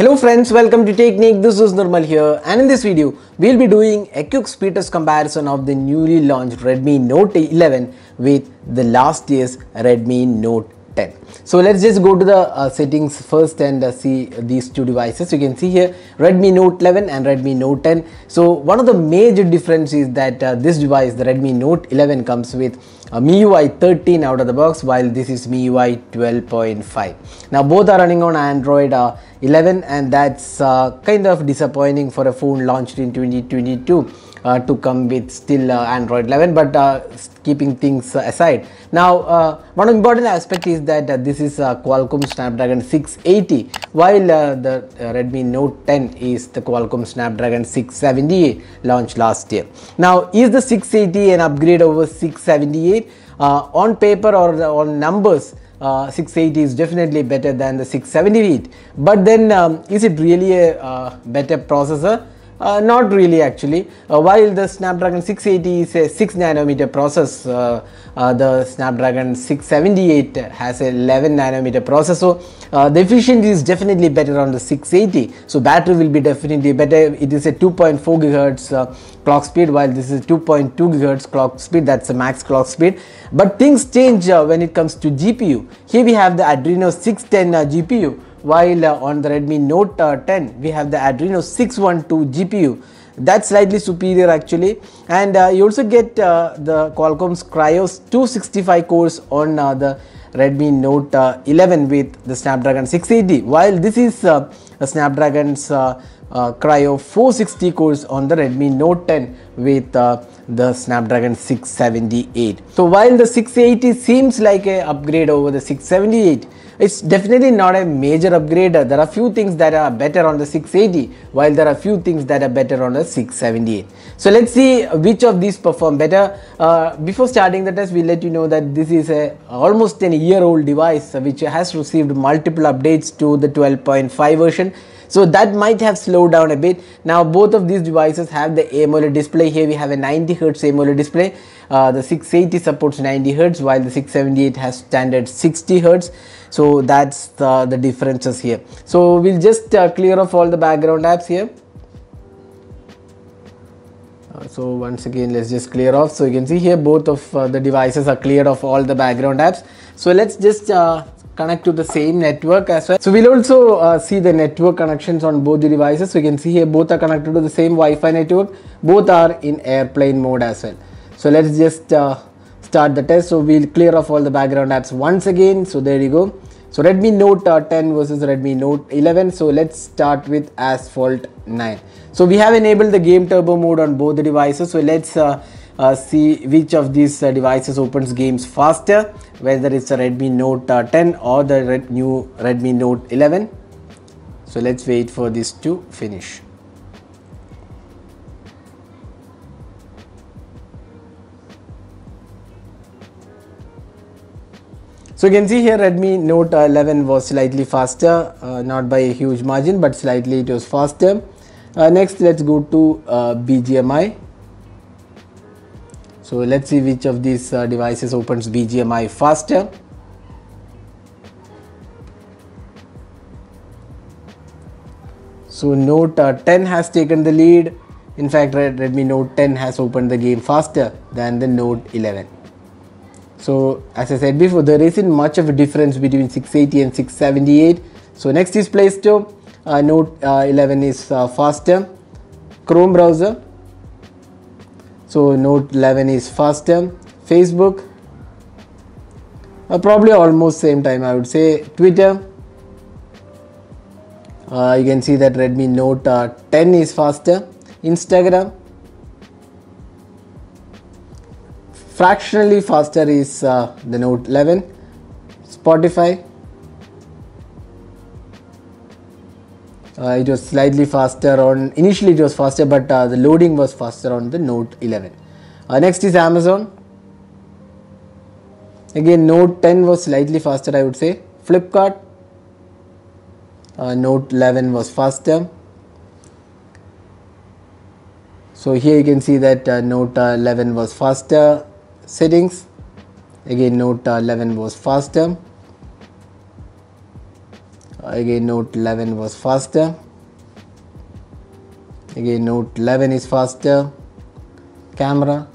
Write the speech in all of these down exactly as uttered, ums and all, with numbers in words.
Hello friends, welcome to Technique. This is Nirmal here, and in this video we'll be doing a quick speed test comparison of the newly launched Redmi Note eleven with the last year's Redmi Note ten. So let's just go to the uh, settings first and uh, see these two devices. You can see here Redmi Note eleven and Redmi Note ten. So one of the major differences is that uh, this device, the Redmi Note eleven, comes with Uh, M I U I thirteen out of the box, while this is M I U I twelve point five. Now both are running on Android uh, eleven, and that's uh, kind of disappointing for a phone launched in twenty twenty-two uh, to come with still uh, Android eleven, but uh, keeping things uh, aside. Now uh, one important aspect is that uh, this is uh, Qualcomm Snapdragon six eighty, while uh, the uh, Redmi Note ten is the Qualcomm Snapdragon six seventy-eight launched last year. Now is the six eighty an upgrade over six seventy-eight? Uh, on paper or the, on numbers, uh, six eighty is definitely better than the six seventy-eight, but then um, is it really a uh, better processor? Uh, not really, actually. Uh, while the Snapdragon six eighty is a six nanometer process, uh, uh, the Snapdragon six seventy-eight has a eleven nanometer process, so uh, the efficiency is definitely better on the six eighty, so battery will be definitely better. It is a two point four gigahertz uh, clock speed, while this is two point two gigahertz clock speed. That's the max clock speed, but things change uh, when it comes to G P U. Here we have the Adreno six ten uh, G P U, while uh, on the Redmi Note uh, ten we have the Adreno six twelve G P U. That's slightly superior, actually, and uh, you also get uh, the Qualcomm's Kryos two sixty-five cores on uh, the Redmi Note uh, eleven with the Snapdragon six eighty, while this is uh, a Snapdragon's uh, uh, Cryo four sixty cores on the Redmi Note ten with uh, the Snapdragon six seventy-eight. So while the six eighty seems like an upgrade over the six seventy-eight, it's definitely not a major upgrade. There are few things that are better on the six eighty, while there are few things that are better on the six seventy-eight. So let's see which of these perform better. Uh, before starting the test, we'll let you know that this is a almost an year old device which has received multiple updates to the twelve point five version. So that might have slowed down a bit. Now both of these devices have the AMOLED display. Here we have a ninety hertz AMOLED display. Uh, the six eighty supports ninety hertz, while the six seventy-eight has standard sixty hertz. So that's the, the differences here. So we'll just uh, clear off all the background apps here. Uh, so once again, let's just clear off. So you can see here both of uh, the devices are cleared of all the background apps. So let's just uh, connect to the same network as well. So we'll also uh, see the network connections on both the devices. So you can see here both are connected to the same Wi-Fi network. Both are in airplane mode as well. So let's just uh, start the test. So we'll clear off all the background apps once again. So there you go. So Redmi Note uh, ten versus Redmi Note eleven. So let's start with Asphalt nine. So we have enabled the game turbo mode on both the devices. So let's uh, Uh, see which of these uh, devices opens games faster, whether it's a Redmi Note uh, ten or the red new Redmi Note eleven. So let's wait for this to finish. So you can see here Redmi Note eleven was slightly faster, uh, not by a huge margin, but slightly it was faster. Uh, next, let's go to uh, B G M I. So let's see which of these uh, devices opens B G M I faster. So Note uh, ten has taken the lead. In fact, Red Redmi Note ten has opened the game faster than the Note eleven. So as I said before, there isn't much of a difference between six eighty and six seventy-eight. So next is Play Store. Uh, Note uh, eleven is uh, faster. Chrome browser. So Note eleven is faster. Facebook, uh, probably almost same time, I would say. Twitter, uh, you can see that Redmi Note uh, ten is faster. Instagram, fractionally faster is uh, the Note eleven. Spotify, Uh, it was slightly faster on, initially it was faster, but uh, the loading was faster on the Note eleven. Uh, next is Amazon. Again, Note ten was slightly faster, I would say. Flipkart, uh, Note eleven was faster. So here you can see that uh, Note eleven was faster. Settings, again Note eleven was faster. again Note eleven was faster, again Note eleven is faster, camera,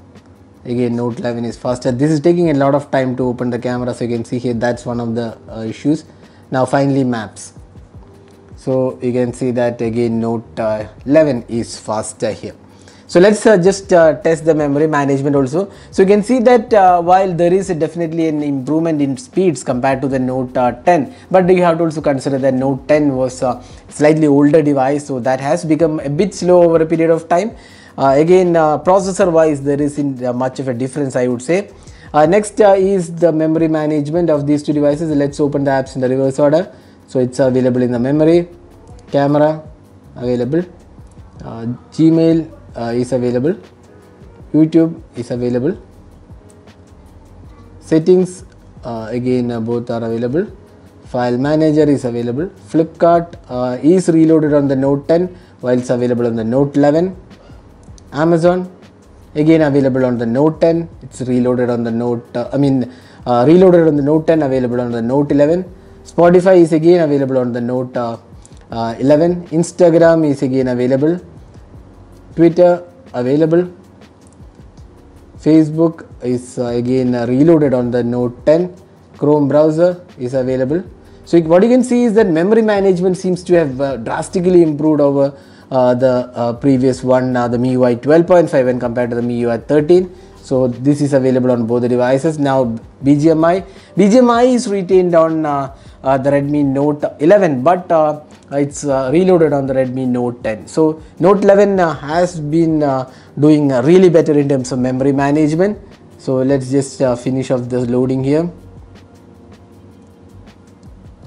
again Note eleven is faster. This is taking a lot of time to open the camera, so you can see here that's one of the uh, issues. Now finally maps, so you can see that again Note eleven is faster here. So let's uh, just uh, test the memory management also. So you can see that uh, while there is definitely an improvement in speeds compared to the Note ten, but you have to also consider that Note ten was a slightly older device, so that has become a bit slow over a period of time. Uh, again uh, processor wise there isn't uh, much of a difference, I would say. Uh, next uh, is the memory management of these two devices. Let's open the apps in the reverse order. So it's available in the memory, camera available, uh, Gmail Uh, is available, YouTube is available, settings uh, again uh, both are available, file manager is available, Flipkart uh, is reloaded on the Note ten while it's available on the Note eleven, Amazon again available on the Note ten, it's reloaded on the Note uh, I mean uh, reloaded on the Note ten, available on the Note eleven, Spotify is again available on the Note uh, uh, eleven, Instagram is again available, Twitter available, Facebook is uh, again uh, reloaded on the Note ten, Chrome browser is available. So what you can see is that memory management seems to have uh, drastically improved over uh, the uh, previous one, uh, the M I U I twelve point five when compared to the M I U I thirteen. So this is available on both the devices. Now B G M I, B G M I is retained on uh, uh, the Redmi Note eleven, but uh, it's uh, reloaded on the Redmi Note ten. So Note eleven uh, has been uh, doing uh, really better in terms of memory management. So let's just uh, finish off this loading here.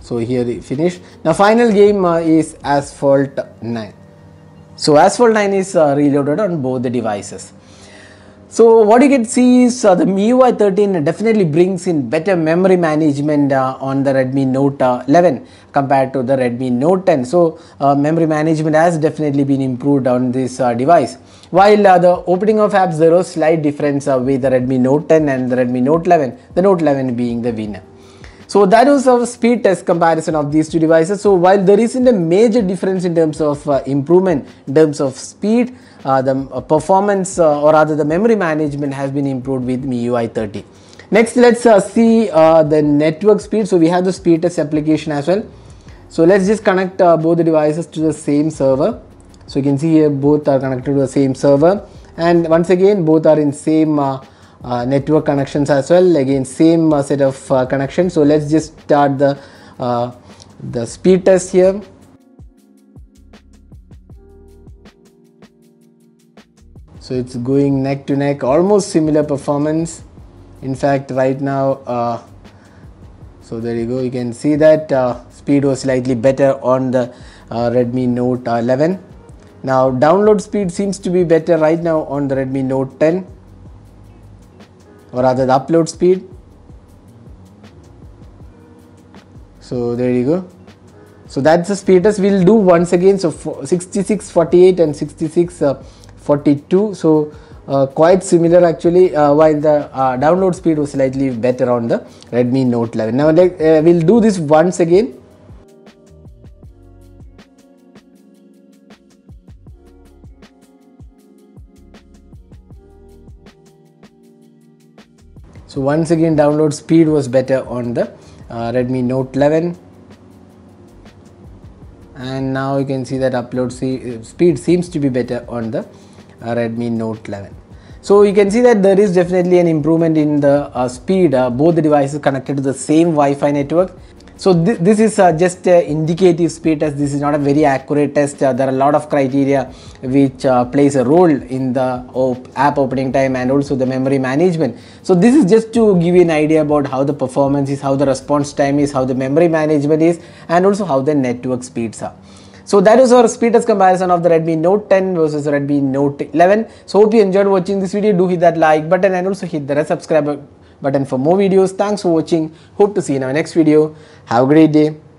So here we finish. Now final game uh, is Asphalt nine. So Asphalt nine is uh, reloaded on both the devices. So what you can see is uh, the M I U I thirteen definitely brings in better memory management uh, on the Redmi Note eleven compared to the Redmi Note ten. So uh, memory management has definitely been improved on this uh, device. While uh, the opening of apps, there was slight difference uh, with the Redmi Note ten and the Redmi Note eleven, the Note eleven being the winner. So that was our speed test comparison of these two devices. So while there isn't a major difference in terms of uh, improvement, in terms of speed, uh, the uh, performance uh, or rather the memory management has been improved with M I U I thirteen. Next, let's uh, see uh, the network speed. So we have the speed test application as well. So let's just connect uh, both the devices to the same server. So you can see here both are connected to the same server, and once again both are in same uh, Uh, network connections as well, again same uh, set of uh, connections. So let's just start the uh, the speed test here. So it's going neck to neck, almost similar performance, in fact right now. Uh, so there you go, you can see that uh, speed was slightly better on the uh, Redmi Note eleven. Now download speed seems to be better right now on the Redmi Note ten, or rather the upload speed. So there you go. So that's the speed test. We'll do once again. So sixty-six forty-eight and sixty-six forty-two. So uh, quite similar actually, uh, while the uh, download speed was slightly better on the Redmi Note eleven. Now like, uh, we'll do this once again. So once again download speed was better on the uh, Redmi Note eleven, and now you can see that upload see speed seems to be better on the uh, Redmi Note eleven. So you can see that there is definitely an improvement in the uh, speed, uh, both the devices connected to the same Wi-Fi network. So th this is uh, just uh, indicative speed test. This is not a very accurate test. Uh, there are a lot of criteria which uh, plays a role in the op app opening time and also the memory management. So this is just to give you an idea about how the performance is, how the response time is, how the memory management is, and also how the network speeds are. So that is our speed test comparison of the Redmi Note ten versus Redmi Note eleven. So hope you enjoyed watching this video. Do hit that like button and also hit the red subscribe button for more videos. Thanks for watching. Hope to see you in our next video. Have a great day.